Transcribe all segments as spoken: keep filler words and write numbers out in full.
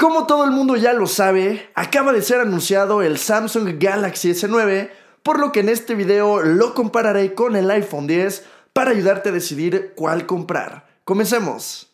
Como todo el mundo ya lo sabe, acaba de ser anunciado el Samsung Galaxy S nueve, por lo que en este video lo compararé con el iPhone X para ayudarte a decidir cuál comprar. ¡Comencemos!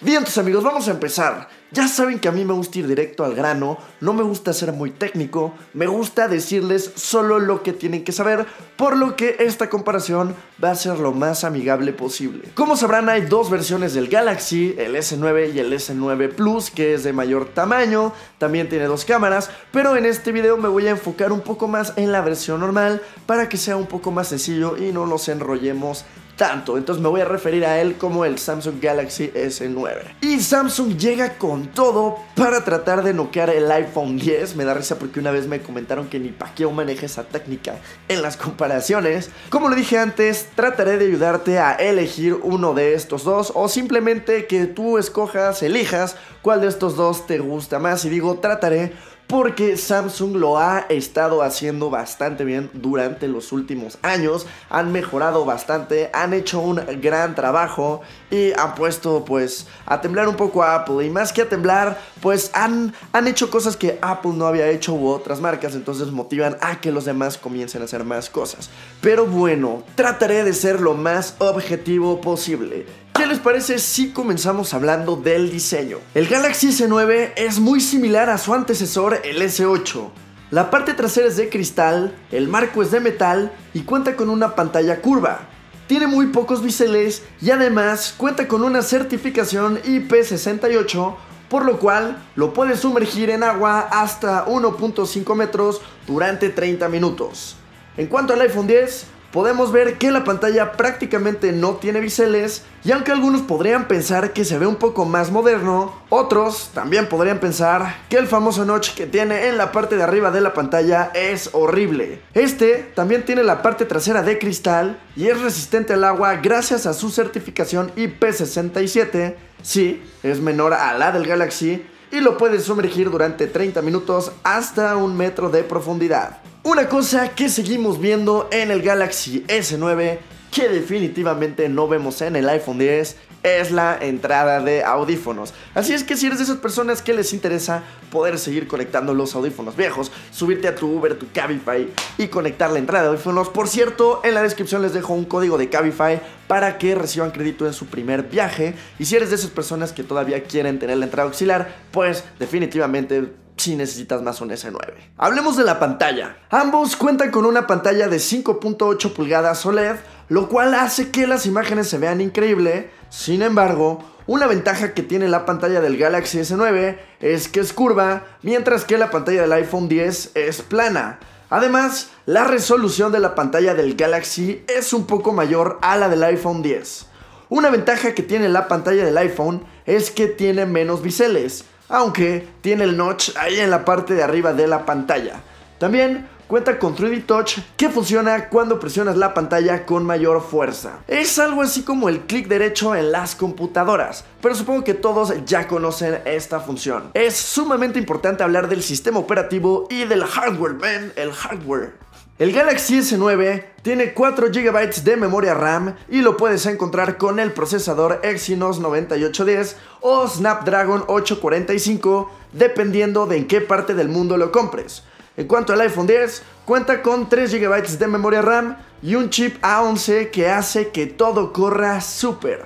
Bien, entonces amigos, vamos a empezar. Ya saben que a mí me gusta ir directo al grano, no me gusta ser muy técnico, me gusta decirles solo lo que tienen que saber, por lo que esta comparación va a ser lo más amigable posible. Como sabrán, hay dos versiones del Galaxy, el S nueve y el S nueve Plus, que es de mayor tamaño, también tiene dos cámaras, pero en este video me voy a enfocar un poco más en la versión normal para que sea un poco más sencillo y no nos enrollemos tanto, entonces me voy a referir a él como el Samsung Galaxy S nueve. Y Samsung llega con todo para tratar de noquear el iPhone X. Me da risa porque una vez me comentaron que ni Pacquiao maneja esa técnica en las comparaciones. Como lo dije antes, trataré de ayudarte a elegir uno de estos dos, o simplemente que tú escojas, elijas cuál de estos dos te gusta más. Y digo trataré porque Samsung lo ha estado haciendo bastante bien durante los últimos años. Han mejorado bastante, han hecho un gran trabajo y han puesto pues a temblar un poco a Apple. Y más que a temblar, pues han, han hecho cosas que Apple no había hecho u otras marcas. Entonces motivan a que los demás comiencen a hacer más cosas. Pero bueno, trataré de ser lo más objetivo posible. ¿Qué les parece si comenzamos hablando del diseño? El Galaxy S nueve es muy similar a su antecesor, el S ocho. La parte trasera es de cristal, el marco es de metal y cuenta con una pantalla curva. Tiene muy pocos biseles y además cuenta con una certificación I P sesenta y ocho, por lo cual lo puedes sumergir en agua hasta uno punto cinco metros durante treinta minutos. En cuanto al iPhone X, podemos ver que la pantalla prácticamente no tiene biseles, y aunque algunos podrían pensar que se ve un poco más moderno, otros también podrían pensar que el famoso notch que tiene en la parte de arriba de la pantalla es horrible. Este también tiene la parte trasera de cristal y es resistente al agua gracias a su certificación I P sesenta y siete, sí, es menor a la del Galaxy, y lo puedes sumergir durante treinta minutos hasta un metro de profundidad. Una cosa que seguimos viendo en el Galaxy S nueve, que definitivamente no vemos en el iPhone X, es la entrada de audífonos. Así es que si eres de esas personas que les interesa poder seguir conectando los audífonos viejos, subirte a tu Uber, tu Cabify y conectar la entrada de audífonos. Por cierto, en la descripción les dejo un código de Cabify para que reciban crédito en su primer viaje. Y si eres de esas personas que todavía quieren tener la entrada auxiliar, pues definitivamente si necesitas más un S nueve. Hablemos de la pantalla. Ambos cuentan con una pantalla de cinco punto ocho pulgadas O L E D, lo cual hace que las imágenes se vean increíble. Sin embargo, una ventaja que tiene la pantalla del Galaxy S nueve es que es curva, mientras que la pantalla del iPhone X es plana. Además, la resolución de la pantalla del Galaxy es un poco mayor a la del iPhone X. Una ventaja que tiene la pantalla del iPhone es que tiene menos biseles, aunque tiene el notch ahí en la parte de arriba de la pantalla. También cuenta con tres D Touch, que funciona cuando presionas la pantalla con mayor fuerza. Es algo así como el clic derecho en las computadoras, pero supongo que todos ya conocen esta función. Es sumamente importante hablar del sistema operativo y del hardware, man, el hardware. El Galaxy S nueve tiene cuatro gigabytes de memoria RAM y lo puedes encontrar con el procesador Exynos noventa y ocho diez o Snapdragon ocho cuarenta y cinco, dependiendo de en qué parte del mundo lo compres. En cuanto al iPhone X, cuenta con tres gigabytes de memoria RAM y un chip A once que hace que todo corra súper.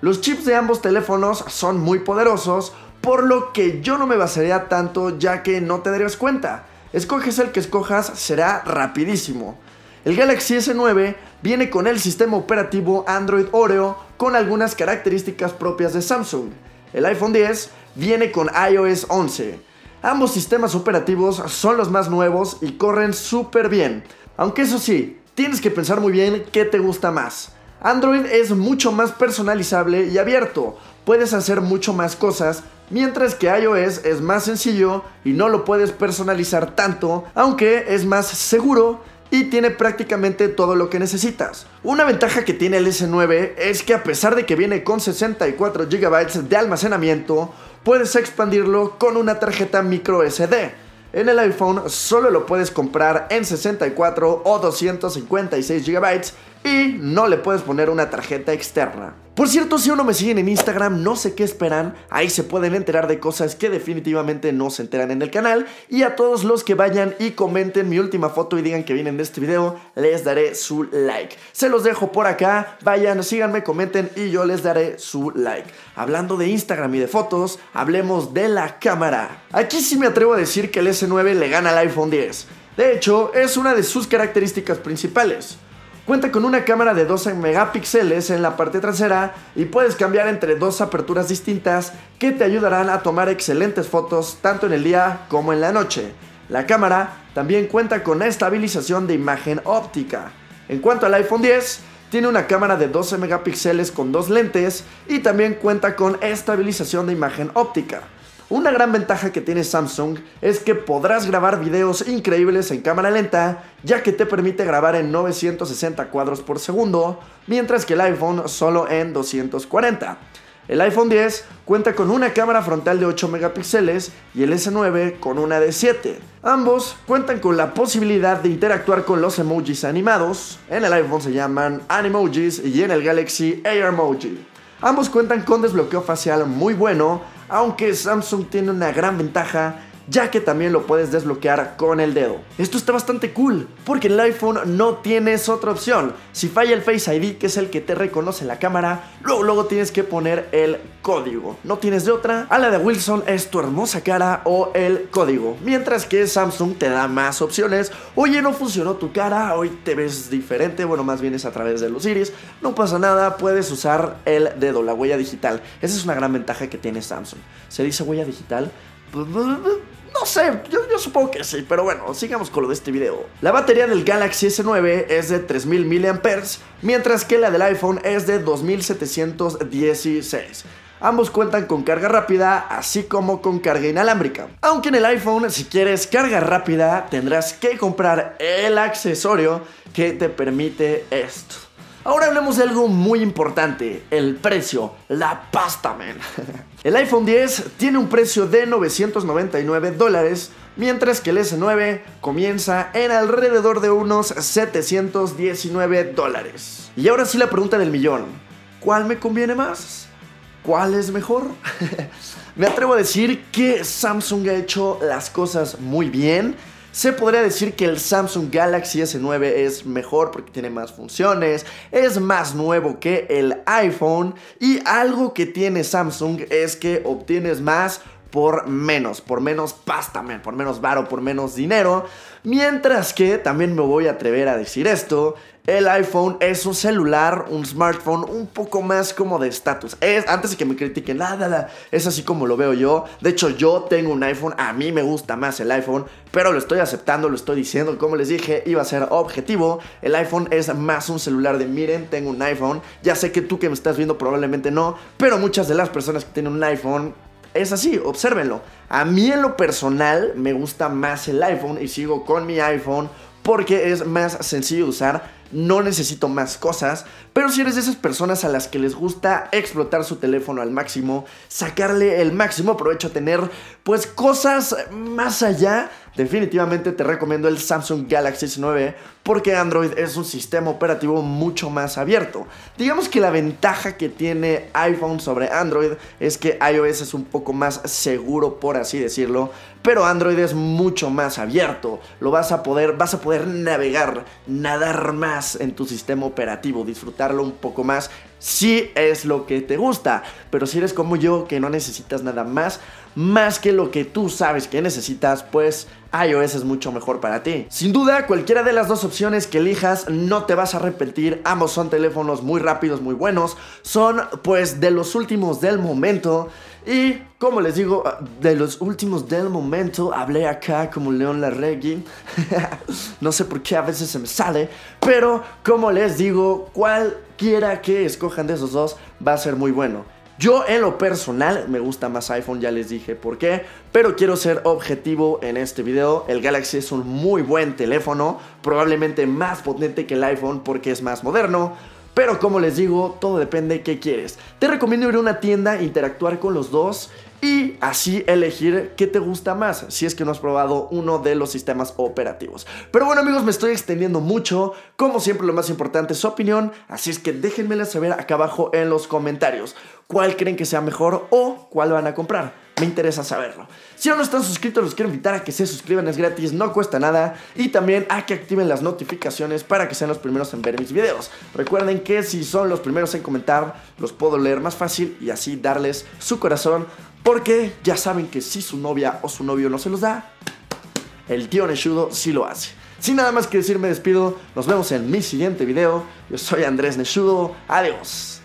Los chips de ambos teléfonos son muy poderosos, por lo que yo no me basaría tanto, ya que no te darías cuenta. Escoges el que escojas, será rapidísimo. El Galaxy S nueve viene con el sistema operativo Android Oreo, con algunas características propias de Samsung. El iPhone X viene con iOS once. Ambos sistemas operativos son los más nuevos y corren súper bien. Aunque eso sí, tienes que pensar muy bien qué te gusta más. Android es mucho más personalizable y abierto, puedes hacer mucho más cosas, mientras que iOS es más sencillo y no lo puedes personalizar tanto, aunque es más seguro y tiene prácticamente todo lo que necesitas. Una ventaja que tiene el S nueve es que a pesar de que viene con sesenta y cuatro gigabytes de almacenamiento, puedes expandirlo con una tarjeta micro S D. En el iPhone solo lo puedes comprar en sesenta y cuatro o doscientos cincuenta y seis gigabytes, y no le puedes poner una tarjeta externa. Por cierto, si aún no me siguen en Instagram, no sé qué esperan, ahí se pueden enterar de cosas que definitivamente no se enteran en el canal, y a todos los que vayan y comenten mi última foto y digan que vienen de este video, les daré su like. Se los dejo por acá, vayan, síganme, comenten y yo les daré su like. Hablando de Instagram y de fotos, hablemos de la cámara. Aquí sí me atrevo a decir que el S nueve le gana al iPhone diez. De hecho, es una de sus características principales. Cuenta con una cámara de doce megapíxeles en la parte trasera y puedes cambiar entre dos aperturas distintas que te ayudarán a tomar excelentes fotos tanto en el día como en la noche. La cámara también cuenta con estabilización de imagen óptica. En cuanto al iPhone diez, tiene una cámara de doce megapíxeles con dos lentes y también cuenta con estabilización de imagen óptica. Una gran ventaja que tiene Samsung es que podrás grabar videos increíbles en cámara lenta, ya que te permite grabar en novecientos sesenta cuadros por segundo, mientras que el iPhone solo en doscientos cuarenta. El iPhone diez cuenta con una cámara frontal de ocho megapíxeles y el S nueve con una de siete. Ambos cuentan con la posibilidad de interactuar con los emojis animados. En el iPhone se llaman Animojis y en el Galaxy Air Emoji. Ambos cuentan con desbloqueo facial muy bueno, aunque Samsung tiene una gran ventaja, ya que también lo puedes desbloquear con el dedo. Esto está bastante cool, porque en el iPhone no tienes otra opción. Si falla el Face I D, que es el que te reconoce la cámara, luego, luego tienes que poner el código. No tienes de otra, a la de Wilson es tu hermosa cara o el código, mientras que Samsung te da más opciones. Oye, no funcionó tu cara, hoy te ves diferente, bueno, más bien es a través de los iris, no pasa nada, puedes usar el dedo, la huella digital. Esa es una gran ventaja que tiene Samsung. ¿Se dice huella digital? No sé, yo, yo supongo que sí, pero bueno, sigamos con lo de este video. La batería del Galaxy S nueve es de tres mil miliamperios hora, mientras que la del iPhone es de dos mil setecientos dieciséis. Ambos cuentan con carga rápida, así como con carga inalámbrica. Aunque en el iPhone, si quieres carga rápida, tendrás que comprar el accesorio que te permite esto. Ahora hablemos de algo muy importante, el precio, la pasta, man. El iPhone diez tiene un precio de novecientos noventa y nueve dólares, mientras que el S nueve comienza en alrededor de unos setecientos diecinueve dólares. Y ahora sí la pregunta del millón, ¿cuál me conviene más? ¿Cuál es mejor? Me atrevo a decir que Samsung ha hecho las cosas muy bien. Se podría decir que el Samsung Galaxy S nueve es mejor porque tiene más funciones, es más nuevo que el iPhone, y algo que tiene Samsung es que obtienes más por menos, por menos pasta, man, por menos varo, por menos dinero. Mientras que, también me voy a atrever a decir esto, el iPhone es un celular, un smartphone un poco más como de estatus. Antes de que me critiquen, la, la, la, es así como lo veo yo. De hecho, yo tengo un iPhone, a mí me gusta más el iPhone, pero lo estoy aceptando, lo estoy diciendo. Como les dije, iba a ser objetivo. El iPhone es más un celular de miren, tengo un iPhone. Ya sé que tú que me estás viendo probablemente no, pero muchas de las personas que tienen un iPhone es así, obsérvenlo. A mí en lo personal me gusta más el iPhone y sigo con mi iPhone porque es más sencillo de usar, no necesito más cosas. Pero si eres de esas personas a las que les gusta explotar su teléfono al máximo, sacarle el máximo provecho, tener pues cosas más allá, definitivamente te recomiendo el Samsung Galaxy S nueve, porque Android es un sistema operativo mucho más abierto. Digamos que la ventaja que tiene iPhone sobre Android es que iOS es un poco más seguro, por así decirlo, pero Android es mucho más abierto. Lo vas a poder, vas a poder navegar, nadar más en tu sistema operativo, disfrutarlo un poco más si es lo que te gusta. Pero si eres como yo, que no necesitas nada más más que lo que tú sabes que necesitas, pues iOS es mucho mejor para ti. Sin duda, cualquiera de las dos opciones que elijas no te vas a arrepentir. Ambos son teléfonos muy rápidos, muy buenos, son pues de los últimos del momento. Y como les digo, de los últimos del momento, hablé acá como León Larregui. No sé por qué a veces se me sale, pero como les digo, cualquiera que escojan de esos dos va a ser muy bueno. Yo en lo personal me gusta más iPhone, ya les dije por qué, pero quiero ser objetivo en este video. El Galaxy es un muy buen teléfono, probablemente más potente que el iPhone porque es más moderno. Pero como les digo, todo depende de qué quieres. Te recomiendo ir a una tienda, interactuar con los dos y así elegir qué te gusta más si es que no has probado uno de los sistemas operativos. Pero bueno, amigos, me estoy extendiendo mucho. Como siempre, lo más importante es su opinión, así es que déjenmela saber acá abajo en los comentarios cuál creen que sea mejor o cuál van a comprar. Me interesa saberlo. Si aún no están suscritos, los quiero invitar a que se suscriban. Es gratis, no cuesta nada. Y también a que activen las notificaciones para que sean los primeros en ver mis videos. Recuerden que si son los primeros en comentar, los puedo leer más fácil y así darles su corazón. Porque ya saben que si su novia o su novio no se los da, el tío Neshudo sí lo hace. Sin nada más que decir, me despido. Nos vemos en mi siguiente video. Yo soy Andrés Neshudo. Adiós.